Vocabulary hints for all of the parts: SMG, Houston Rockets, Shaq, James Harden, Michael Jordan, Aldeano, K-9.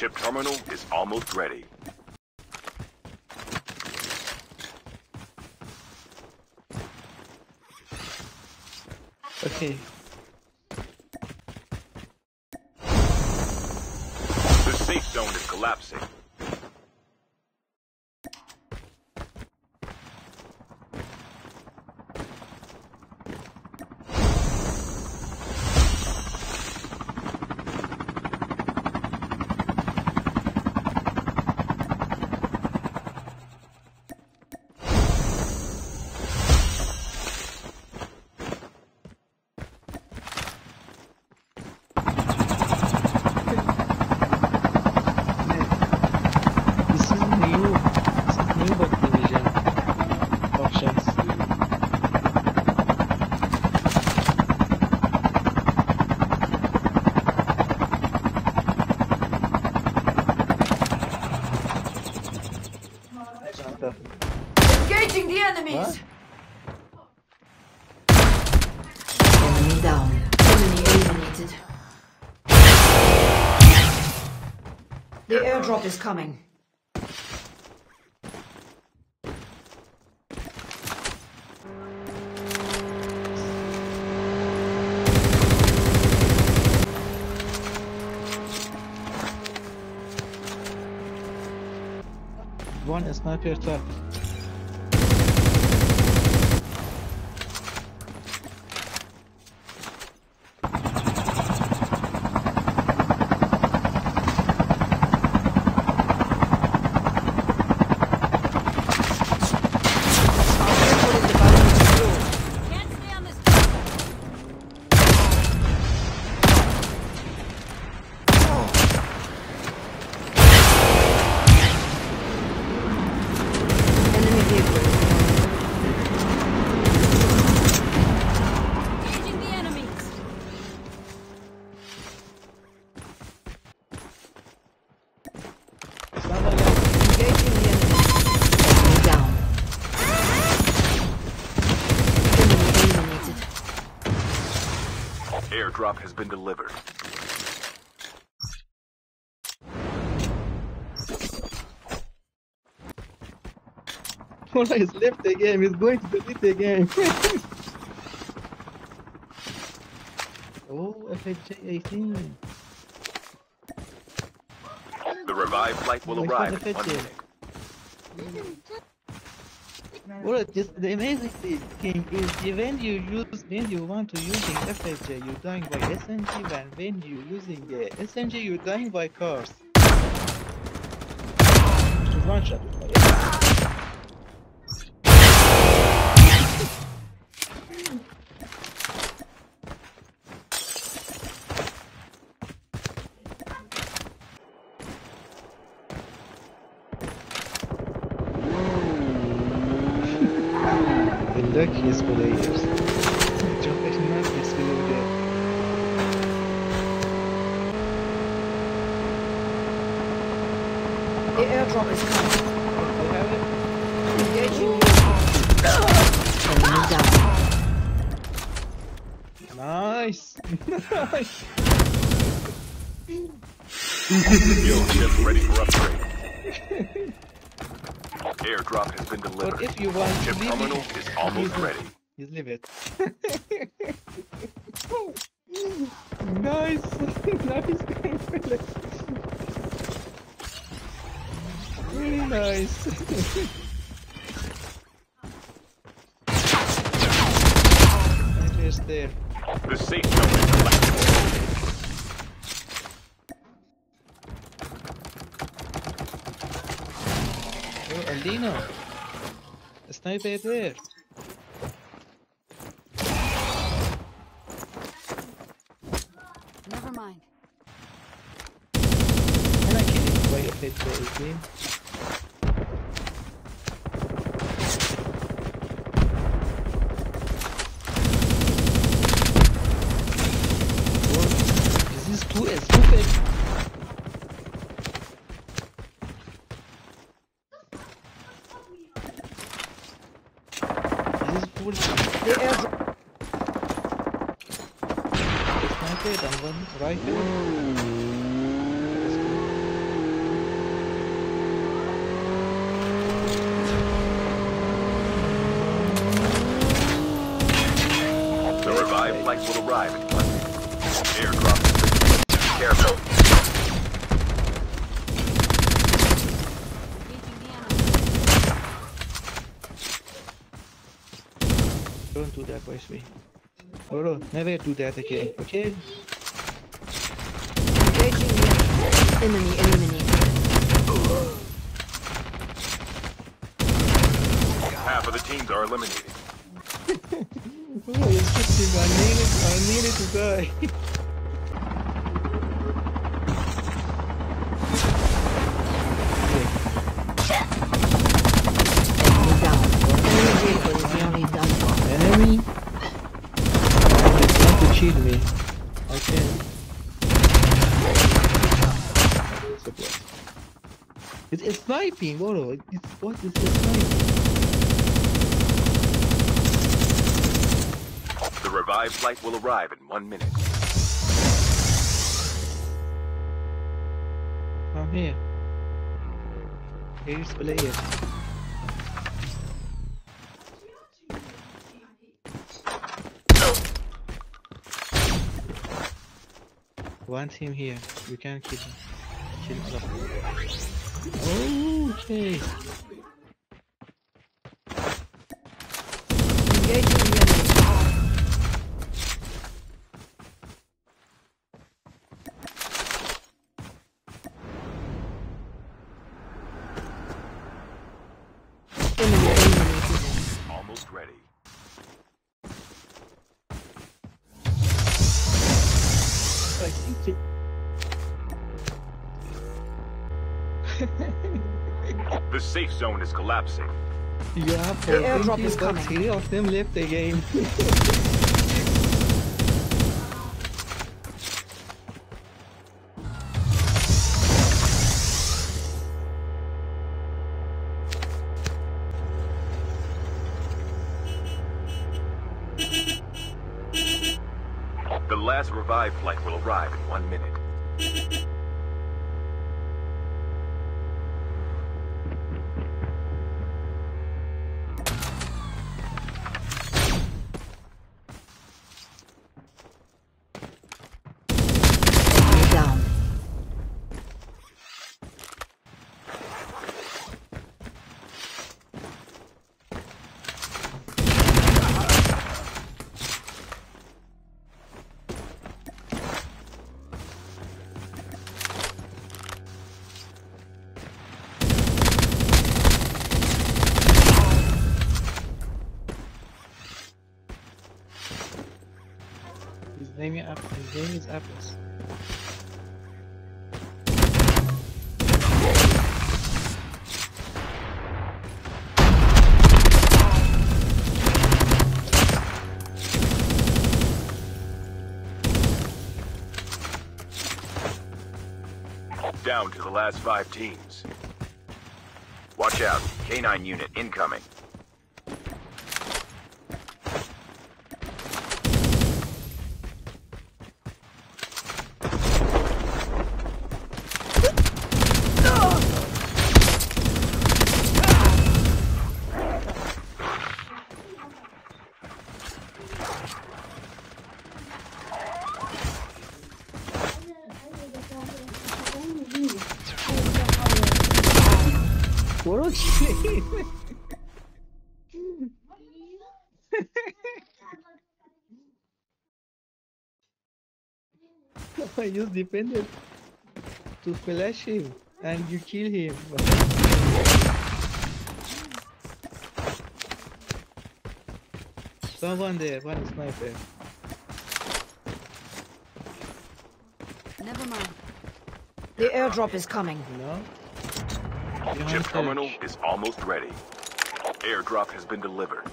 Chip terminal is almost ready. Okay. The safe zone is collapsing. Engaging the enemies! Huh? Enemy down. Enemy eliminated. The airdrop is coming. One sniper trap. Airdrop has been delivered. Mola has left the game, he's going to delete the game. Oh, FHA-18. The revived flight will arrive in 1 minute. Well, just the amazing thing is when you use, when you want to using FHA, you're dying by SMG, and when you using SMG, you're dying by cars. Just one shot. Luckiest players. The airdrop is coming. Engaging you. Nice. Nice. Yo, chip ready for upgrade. Airdrop has been delivered. But if you want chip to terminal it, is almost ready. Just leave it. Nice! Nice game, Felix. Really nice. Nice there. The safe zone is collapsing. Aldino, a sniper there. Never mind. Can I kill him? Wait a bit for his team. This is too stupid. Right. Don't do that, boys. Me. Oh no, never do that again. Okay. Enemy, enemy. Half of the teams are eliminated. Oh, it's just I needed to die. It's sniping, Moro. What is this sniping? The revived flight will arrive in 1 minute. I'm here. Here's player. One team here. We can't keep him. Okay. Almost ready. The safe zone is collapsing. Yeah, the airdrop is coming. 3 of them left the game. The last revive flight will arrive in 1 minute. His name is Apples. Down to the last 5 teams. Watch out, K-9 unit incoming. What a shame. I just depended to flash him and you kill him. Someone there, one sniper. Never mind. The airdrop is coming. No? Chip terminal is almost ready. Airdrop has been delivered.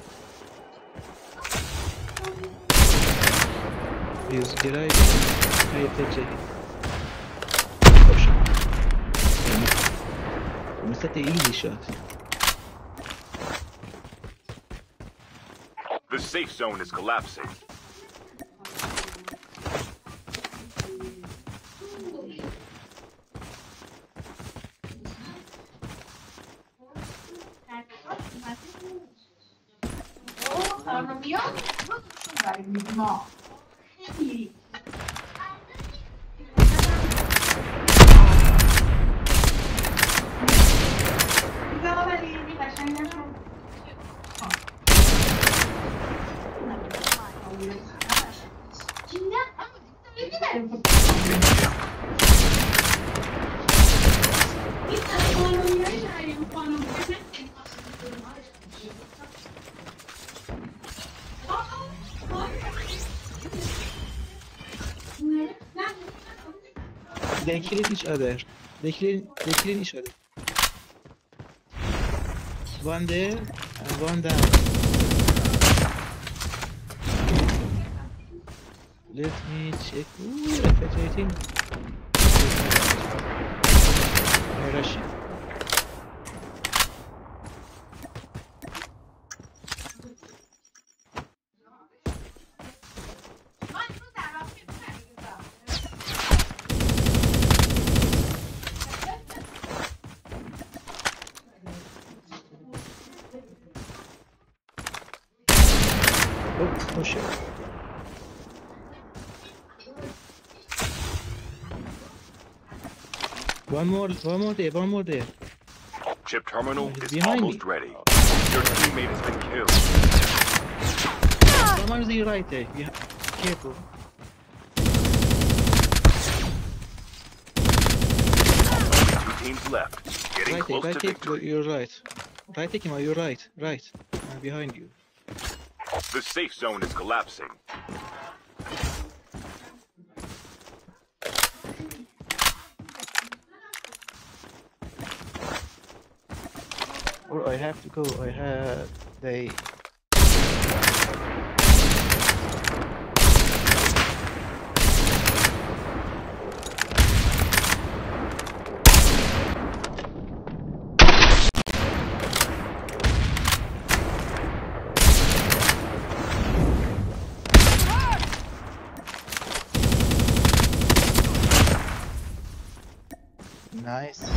Please, did I pay attention? Was that the easy shot? The safe zone is collapsing. They killed each other. They killed each other. One there and one down. Let me check. Ooh, rotating. I'm rushing. Oh shit. One more there. Chip terminal is almost ready. Your teammate has been killed. Someone to the right there. Yeah. Careful. Two teams left. Getting right close to victory. You're right. Right take him, you're right. Right. I'm behind you. The safe zone is collapsing. Or I have to go. I have they. Nice.